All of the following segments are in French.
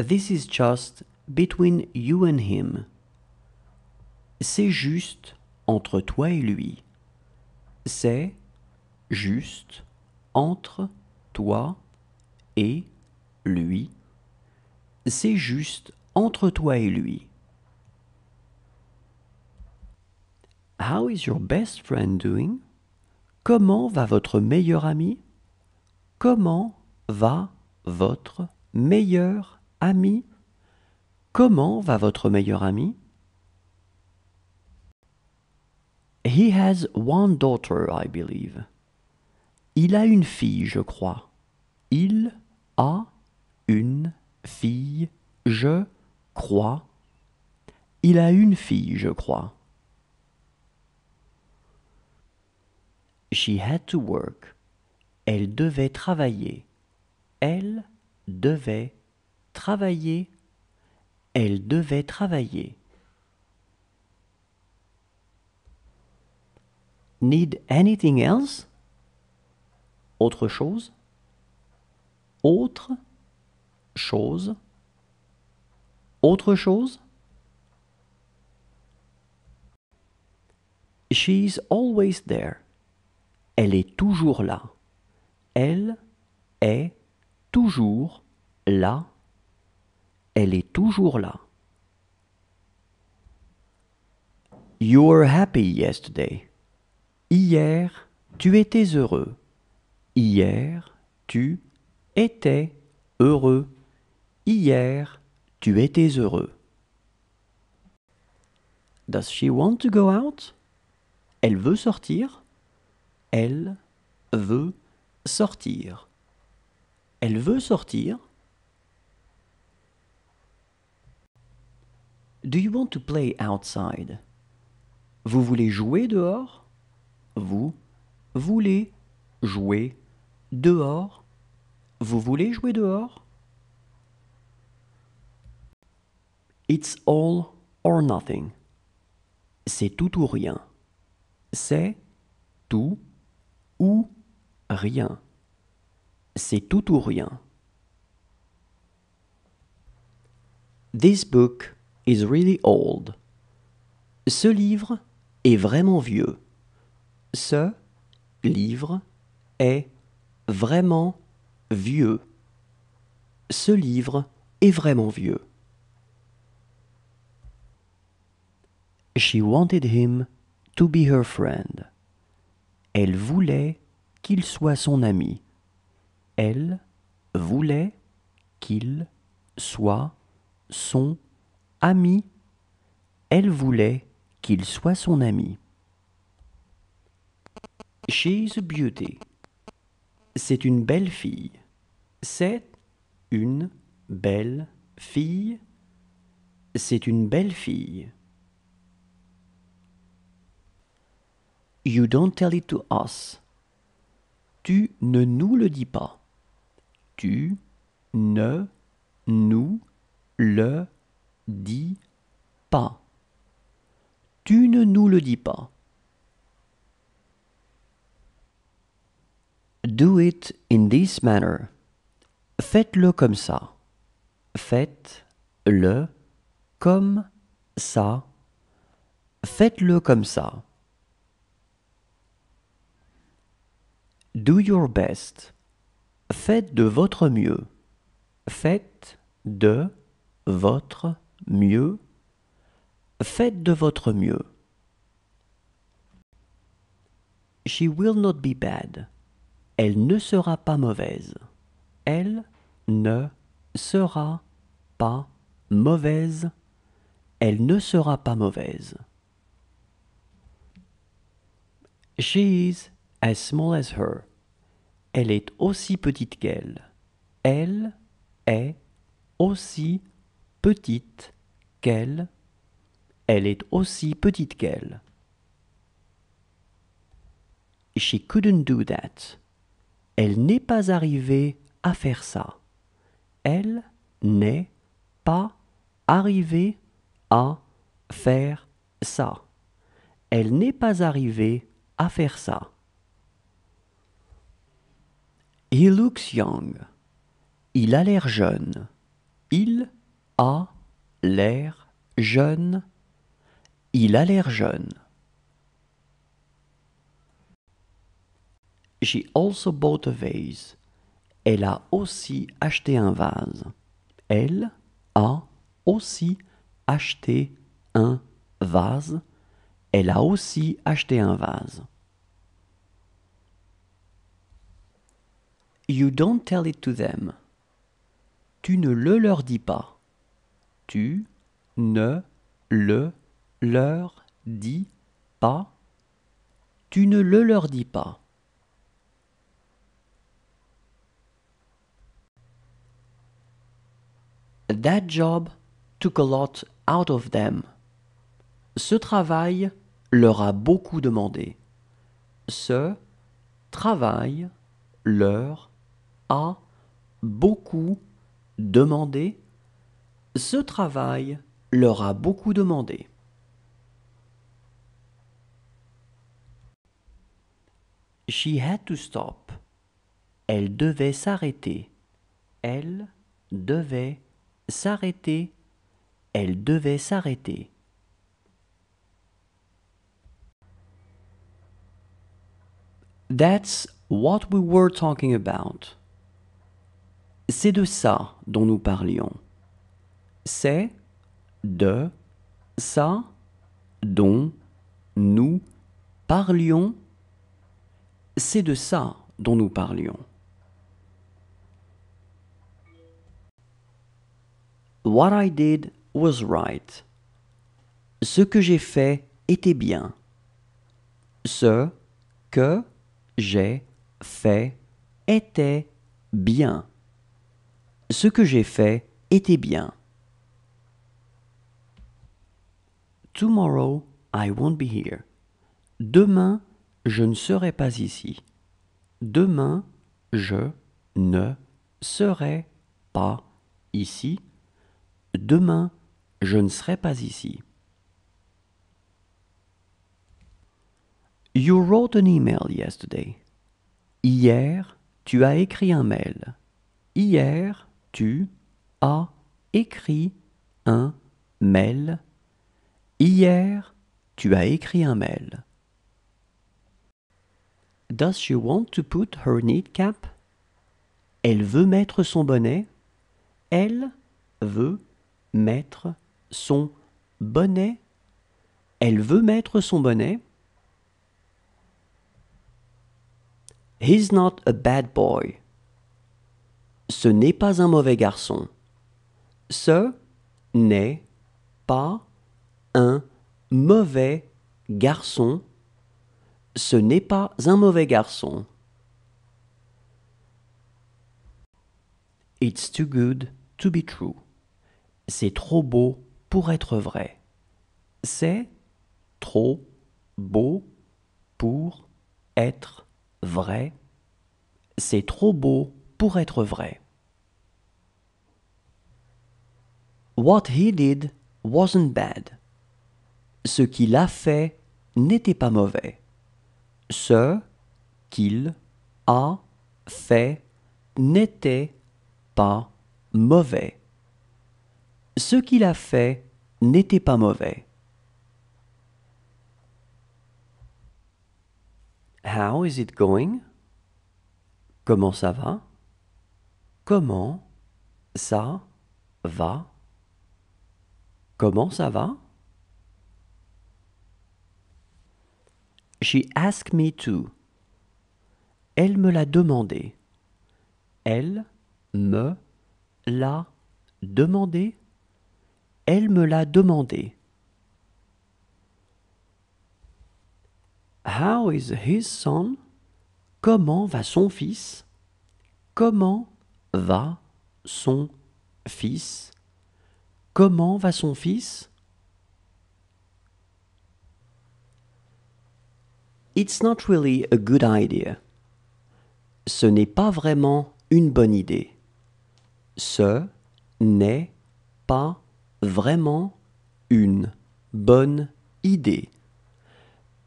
This is just between you and him. C'est juste entre toi et lui. C'est juste entre toi et lui. C'est juste entre toi et lui. How is your best friend doing? Comment va votre meilleur ami? Comment va votre meilleur ami? Comment va votre meilleur ami? He has one daughter, I believe. Il a une fille, je crois. Il a une fille, je crois. Il a une fille, je crois. She had to work. Elle devait travailler. Elle devait travailler. Elle devait travailler. Need anything else? Autre chose. Autre chose. Autre chose. She's always there. Elle est toujours là. Elle est toujours là. Elle est toujours là. You were happy yesterday. Hier, tu étais heureux. Hier, tu étais heureux. Hier, tu étais heureux. Does she want to go out? Elle veut sortir. Elle veut sortir. Elle veut sortir. Do you want to play outside? Vous voulez jouer dehors? Vous voulez jouer dehors? Vous voulez jouer dehors? It's all or nothing. C'est tout ou rien. C'est tout ou rien. C'est tout ou rien. This book is really old. Ce livre est vraiment vieux. Ce livre est vraiment vieux. Ce livre est vraiment vieux. She wanted him to be her friend. Elle voulait qu'il soit son ami. Elle voulait qu'il soit son ami. Elle voulait qu'il soit son ami. She's a beauty. C'est une belle fille. C'est une belle fille. C'est une belle fille. You don't tell it to us. Tu ne nous le dis pas. Tu ne nous le dis pas. Tu ne nous le dis pas. Do it in this manner. Faites-le comme ça. Faites-le comme ça. Faites-le comme ça. Do your best. Faites de votre mieux. Faites de votre mieux. Faites de votre mieux. She will not be bad. Elle ne sera pas mauvaise. Elle ne sera pas mauvaise. Elle ne sera pas mauvaise. She is as small as her. Elle est aussi petite qu'elle. Elle est aussi petite qu'elle. Elle est aussi petite qu'elle. She couldn't do that. Elle n'est pas arrivée à faire ça. Elle n'est pas arrivée à faire ça. Elle n'est pas arrivée à faire ça. He looks young. Il a l'air jeune. Il a l'air jeune. Il a l'air jeune. She also bought a vase. Elle a aussi acheté un vase. Elle a aussi acheté un vase. Elle a aussi acheté un vase. You don't tell it to them. Tu ne le leur dis pas. Tu ne le leur dis pas. Tu ne le leur dis pas. That job took a lot out of them. Ce travail leur a beaucoup demandé. Ce travail leur a beaucoup demandé. Ce travail leur a beaucoup demandé. She had to stop. Elle devait s'arrêter. Elle devait s'arrêter. Elle devait s'arrêter. That's what we were talking about. C'est de ça dont nous parlions. C'est de ça dont nous parlions. C'est de ça dont nous parlions. What I did was right. Ce que j'ai fait était bien. Ce que j'ai fait était bien. Ce que j'ai fait était bien. Tomorrow, I won't be here. Demain, je ne serai pas ici. Demain, je ne serai pas ici. Demain, je ne serai pas ici. You wrote an email yesterday. Hier, tu as écrit un mail. Hier, tu as écrit un mail. Hier, tu as écrit un mail. Does she want to put her nightcap? Elle veut mettre son bonnet. Elle veut mettre son bonnet. Elle veut mettre son bonnet. He's not a bad boy. Ce n'est pas un mauvais garçon. Ce n'est pas un mauvais garçon. Ce n'est pas un mauvais garçon. It's too good to be true. C'est trop beau pour être vrai. C'est trop beau pour être vrai. C'est trop beau pour être vrai. What he did wasn't bad. Ce qu'il a fait n'était pas mauvais. Ce qu'il a fait n'était pas mauvais. Ce qu'il a fait n'était pas mauvais. How is it going? Comment ça va? Comment ça va? Comment ça va? She asked me to. Elle me l'a demandé. Elle me l'a demandé. Elle me l'a demandé. How is his son? Comment va son fils? Comment va son fils? Comment va son fils? It's not really a good idea. Ce n'est pas vraiment une bonne idée. Ce n'est pas vraiment une bonne idée.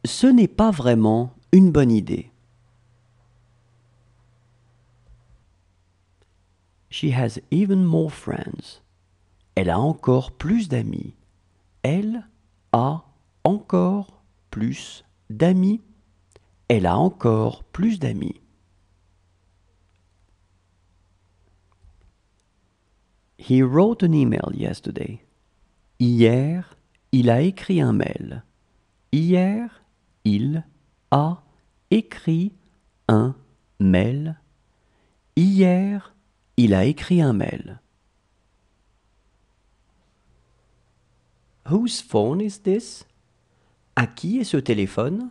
Ce n'est pas vraiment une bonne idée. She has even more friends. Elle a encore plus d'amis. Elle a encore plus d'amis. Elle a encore plus d'amis. He wrote an email yesterday. Hier, il a écrit un mail. Hier, il a écrit un mail. Hier, il a écrit un mail. Whose phone is this? À qui est ce téléphone?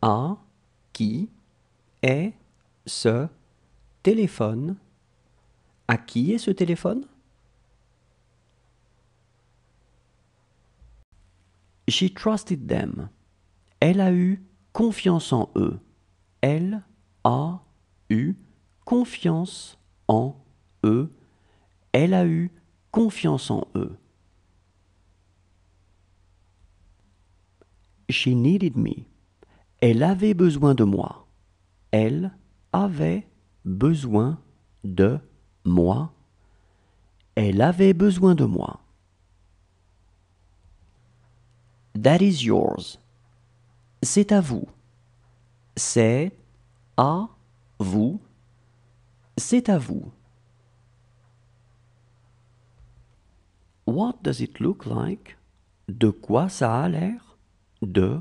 À qui est ce téléphone? À qui est ce téléphone? She trusted them. Elle a eu confiance en eux. Elle a eu confiance en eux. Elle a eu confiance en eux. She needed me. Elle avait besoin de moi. Elle avait besoin de moi. Elle avait besoin de moi. That is yours. C'est à vous. C'est à vous. C'est à vous. What does it look like? De quoi ça a l'air? De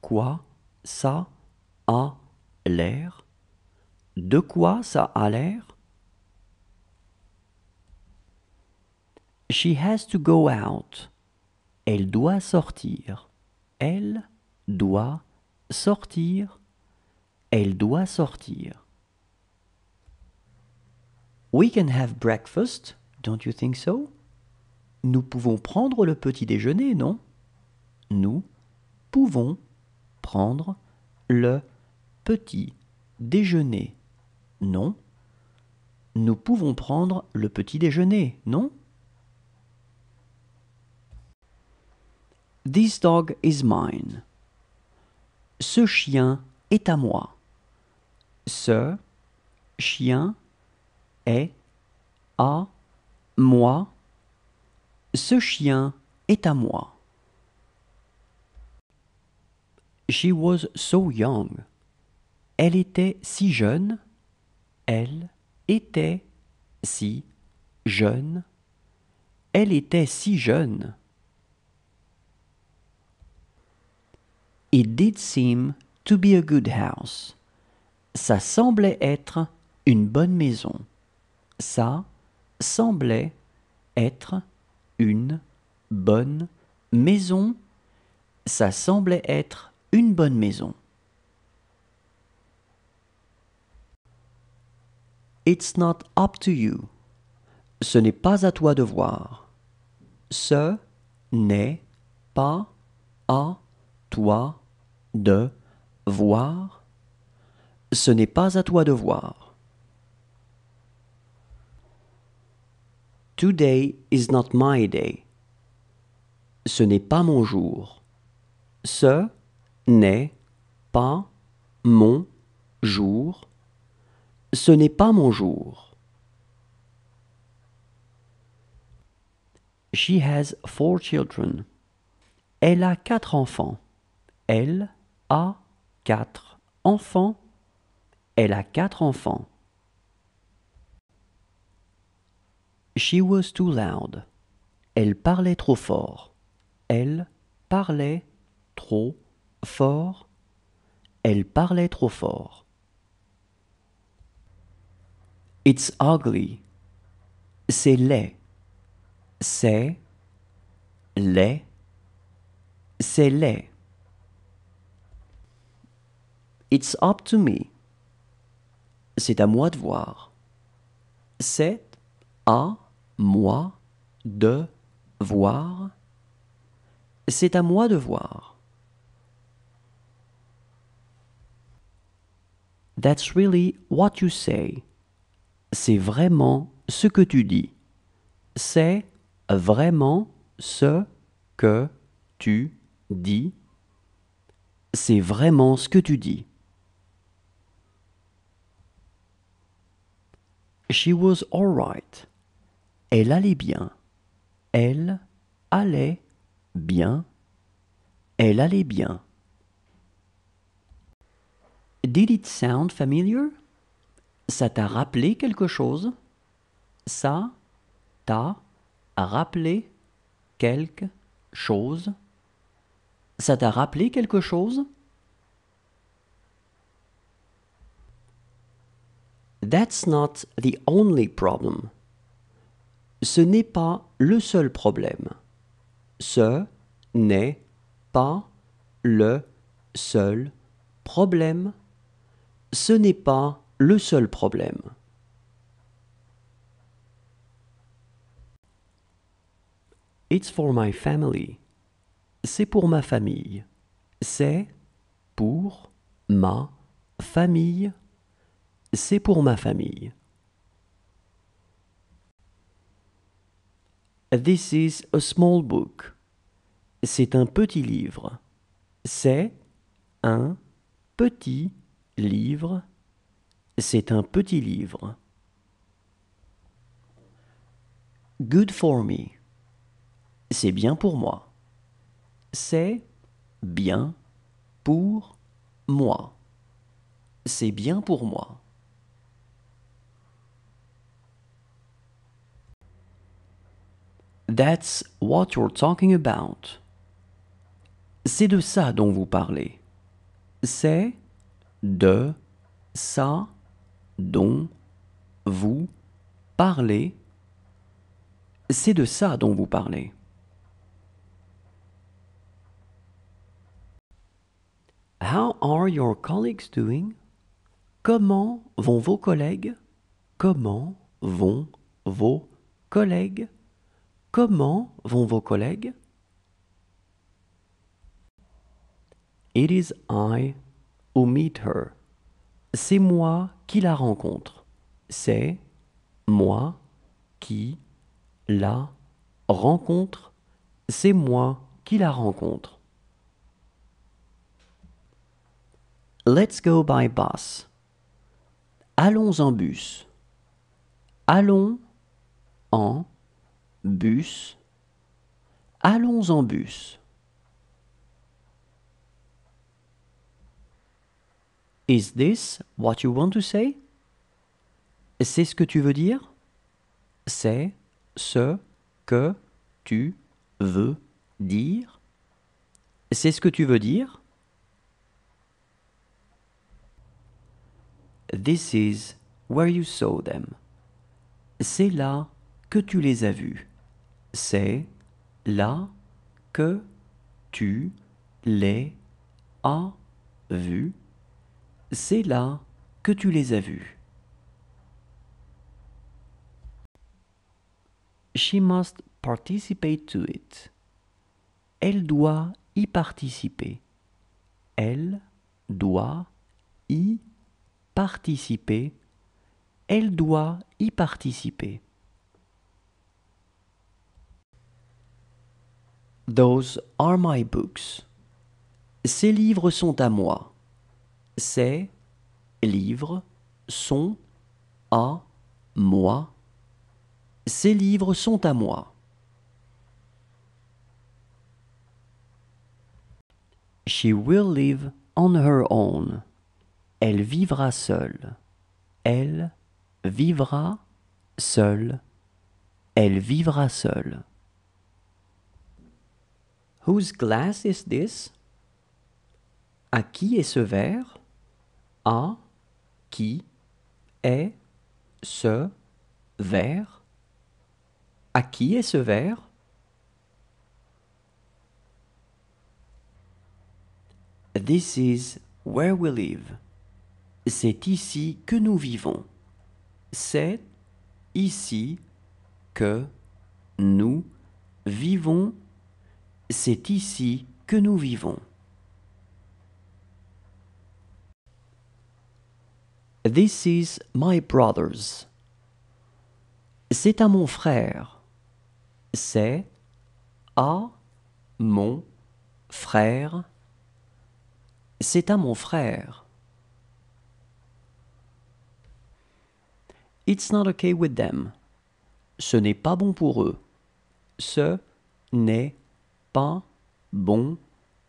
quoi ça a l'air? De quoi ça a l'air? She has to go out. Elle doit sortir. Elle doit sortir. Elle doit sortir. We can have breakfast, don't you think so? Nous pouvons prendre le petit déjeuner, non? Nous pouvons prendre le petit déjeuner, non? Nous pouvons prendre le petit déjeuner, non? This dog is mine. Ce chien est à moi. Ce chien est à moi. Ce chien est à moi. She was so young. Elle était si jeune. Elle était si jeune. Elle était si jeune. It did seem to be a good house. Ça semblait être une bonne maison. Ça semblait être une bonne maison. Ça semblait être une bonne maison. It's not up to you. Ce n'est pas à toi de voir. Ce n'est pas à toi de voir. Ce n'est pas à toi de voir. Today is not my day. Ce n'est pas mon jour. Ce n'est pas mon jour. Ce n'est pas mon jour. She has 4 children. Elle a 4 enfants. Elle a 4 enfants. Elle a 4 enfants. She was too loud. Elle parlait trop fort. Elle parlait trop fort. Elle parlait trop fort. It's ugly. C'est laid. C'est laid. C'est laid. It's up to me. C'est à moi de voir. C'est à moi de voir. C'est à moi de voir. That's really what you say. C'est vraiment ce que tu dis. C'est vraiment ce que tu dis. C'est vraiment ce que tu dis. She was all right. Elle allait bien. Elle allait bien. Elle allait bien. Did it sound familiar? Ça t'a rappelé quelque chose? Ça t'a rappelé quelque chose? Ça t'a rappelé quelque chose? That's not the only problem. Ce n'est pas le seul problème. Ce n'est pas le seul problème. Ce n'est pas le seul problème. It's for my family. C'est pour ma famille. C'est pour ma famille. C'est pour ma famille. This is a small book. C'est un petit livre. C'est un petit livre. C'est un petit livre. Good for me. C'est bien pour moi. C'est bien pour moi. C'est bien pour moi. That's what you're talking about. C'est de ça dont vous parlez. C'est de ça dont vous parlez. C'est de ça dont vous parlez. How are your colleagues doing? Comment vont vos collègues? Comment vont vos collègues? Comment vont vos collègues? It is I who meet her. C'est moi qui la rencontre. C'est moi qui la rencontre. C'est moi qui la rencontre. Let's go by bus. Allons en bus. Allons en bus. Allons en bus. Is this what you want to say? C'est ce que tu veux dire? C'est ce que tu veux dire? C'est ce que tu veux dire? This is where you saw them. C'est là que tu les as vus. C'est là que tu les as vus. C'est là que tu les as vus. She must participate to it. Elle doit y participer. Elle doit y participer. Elle doit y participer. Those are my books. Ces livres sont à moi. Ces livres sont à moi. Ces livres sont à moi. She will live on her own. Elle vivra seule. Elle vivra seule. Elle vivra seule. Whose glass is this? À qui est ce verre? À qui est ce verre? À qui est ce verre? This is where we live. C'est ici que nous vivons. C'est ici que nous vivons. C'est ici que nous vivons. This is my brother's. C'est à mon frère. C'est à mon frère. C'est à mon frère. It's not okay with them. Ce n'est pas bon pour eux. ce n'est pas bon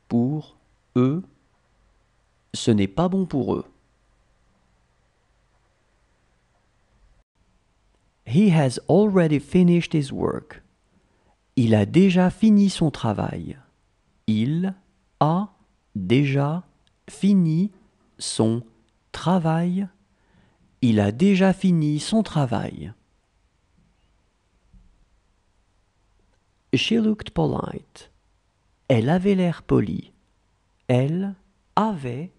pour eux. Ce n'est pas bon pour eux. He has already finished his work. Il a déjà fini son travail. Il a déjà fini son travail. Il a déjà fini son travail. She looked polite. Elle avait l'air polie. Elle avait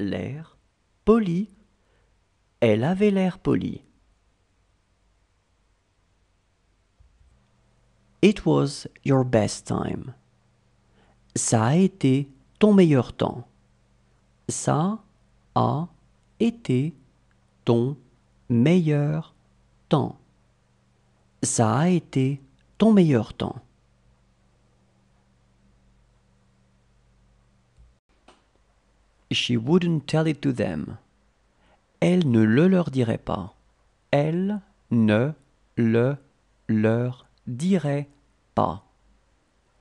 l'air polie. Elle avait l'air polie. It was your best time. Ça a été ton meilleur temps. Ça a été ton meilleur temps. Ça a été ton meilleur temps. She wouldn't tell it to them. Elle ne le leur dirait pas. Elle ne le leur dirait pas.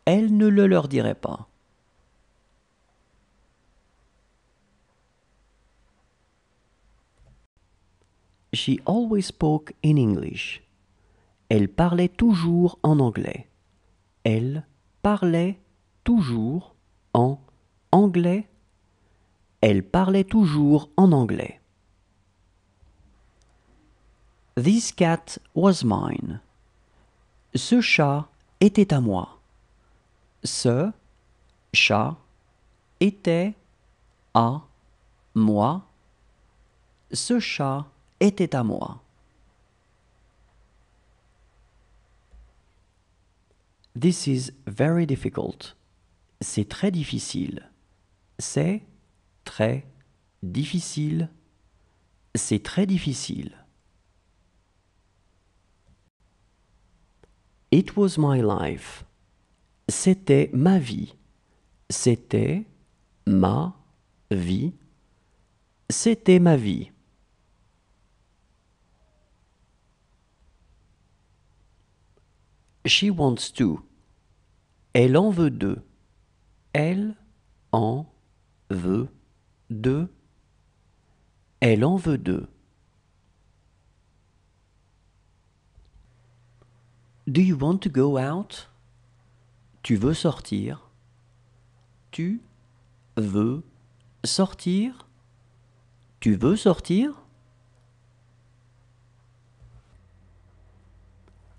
Elle ne le leur dirait pas. She always spoke in English. Elle parlait toujours en anglais. Elle parlait toujours en anglais. Elle parlait toujours en anglais. This cat was mine. Ce chat était à moi. Ce chat était à moi. Ce chat était à moi. This is very difficult. C'est très difficile. C'est très difficile. C'est très difficile. It was my life. C'était ma vie. C'était ma vie. C'était ma vie. She wants to. Elle en veut deux. Elle en veut deux. Elle en veut deux. Do you want to go out? Tu veux sortir. Tu veux sortir. Tu veux sortir?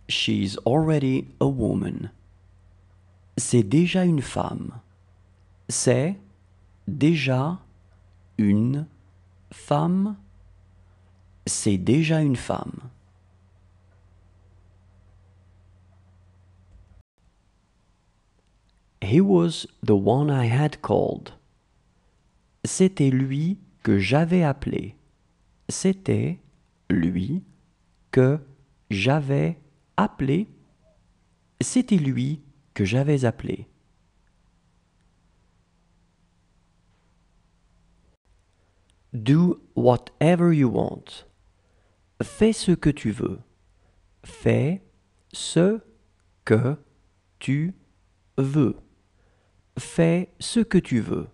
She's already a woman. C'est déjà une femme. C'est déjà une femme. C'est déjà une femme. He was the one I had called. C'était lui que j'avais appelé. C'était lui que j'avais appelé. C'était lui que j'avais appelé. Do whatever you want. Fais ce que tu veux. Fais ce que tu veux. Fais ce que tu veux.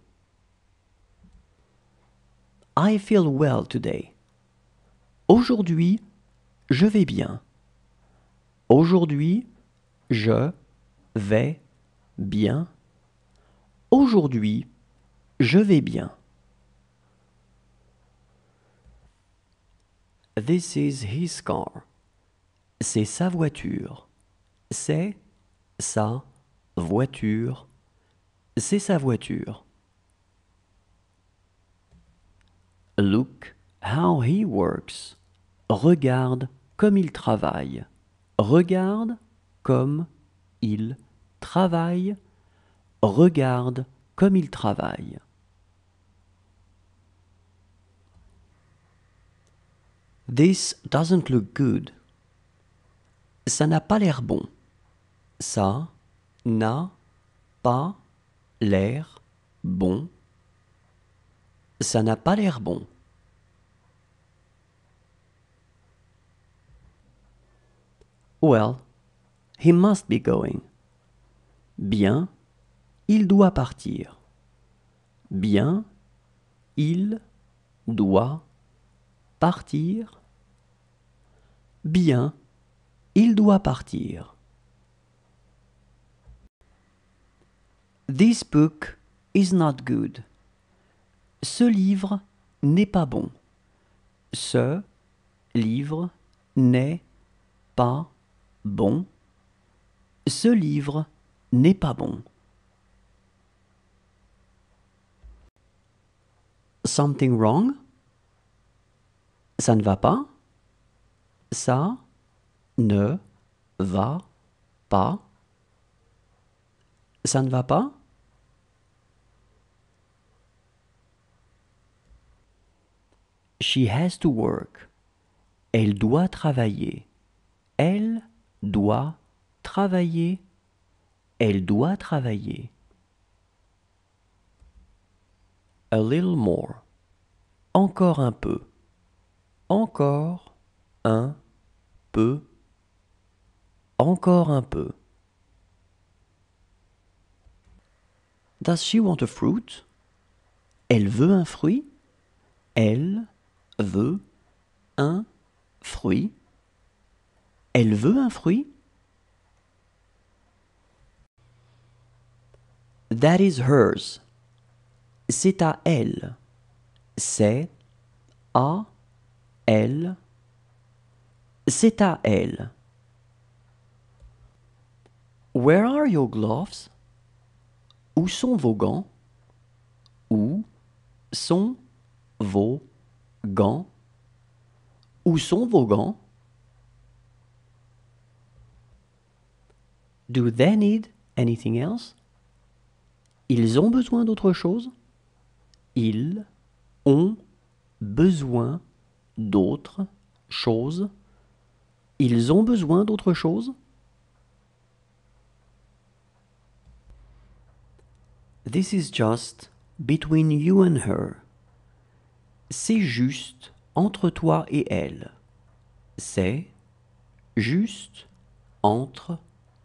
I feel well today. Aujourd'hui, je vais bien. Aujourd'hui, je vais bien. Aujourd'hui, je vais bien. This is his car. C'est sa voiture. C'est sa voiture. C'est sa voiture. Look how he works. Regarde comme il travaille. Regarde comme il travaille. Regarde comme il travaille. This doesn't look good. Ça n'a pas l'air bon. Ça n'a pas l'air bon. Ça n'a pas l'air bon. Well, He must be going. Bien, il doit partir. Bien, il doit partir. Bien, il doit partir. This book is not good. Ce livre n'est pas bon. Ce livre n'est pas bon. Ce livre n'est pas bon. Something wrong? Ça ne va pas. Ça ne va pas. Ça ne va pas. She has to work. Elle doit travailler. Elle doit travailler. Elle doit travailler. A little more. Encore un peu. Encore un peu. Encore un peu. Does she want a fruit? Elle veut un fruit. Elle veut un fruit. Elle veut un fruit. That is hers. C'est à elle. C'est à elle. C'est à elle. Where are your gloves? Où sont vos gants? Où sont vos gants? Où sont vos gants? Do they need anything else? Ils ont besoin d'autre chose? Ils ont besoin d'autre chose? Ils ont besoin d'autre chose? This is just between you and her. C'est juste entre toi et elle. C'est juste entre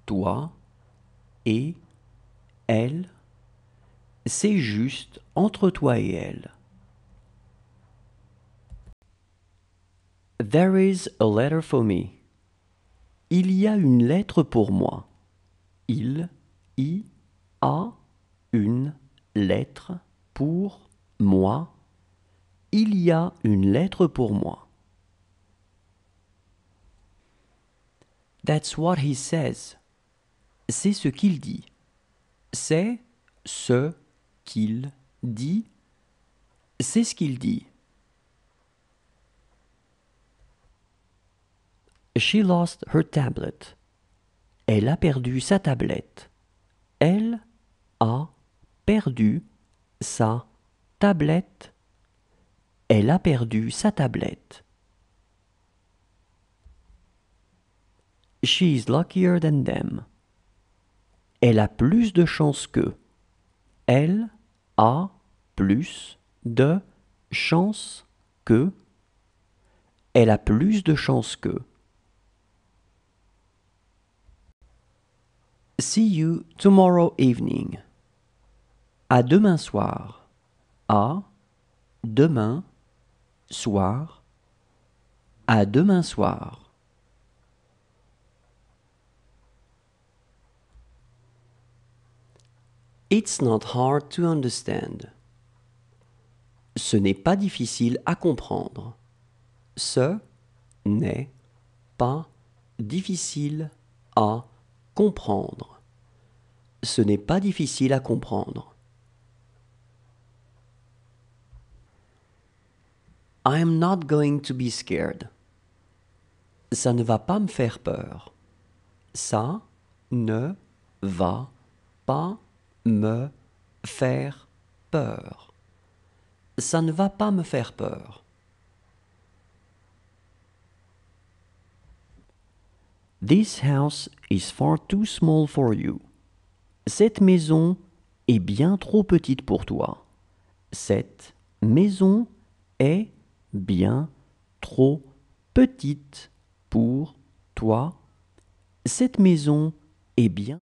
toi et elle. C'est juste entre toi et elle. There is a letter for me. Il y a une lettre pour moi. Il y a une lettre pour moi. Il y a une lettre pour moi. That's what he says. C'est ce qu'il dit. C'est ce qu'il dit. C'est ce qu'il dit. She lost her tablet. Elle a perdu sa tablette. Elle a perdu sa tablette. Elle a perdu sa tablette. She is luckier than them. Elle a plus de chance qu'eux. Elle a plus de chance qu'eux. Elle a plus de chance qu'eux. See you tomorrow evening. À demain soir. À demain soir. À demain soir. It's not hard to understand. Ce n'est pas difficile à comprendre. Ce n'est pas difficile à comprendre. Ce n'est pas difficile à comprendre. I am not going to be scared. Ça ne va pas me faire peur. Ça ne va pas me faire peur. Ça ne va pas me faire peur. This house is far too small for you. Cette maison est bien trop petite pour toi. Cette maison est bien trop petite pour toi. cette maison est bien.